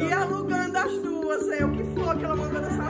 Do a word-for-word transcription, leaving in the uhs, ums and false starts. E alugando as duas, sei o que for que ela mandou nessa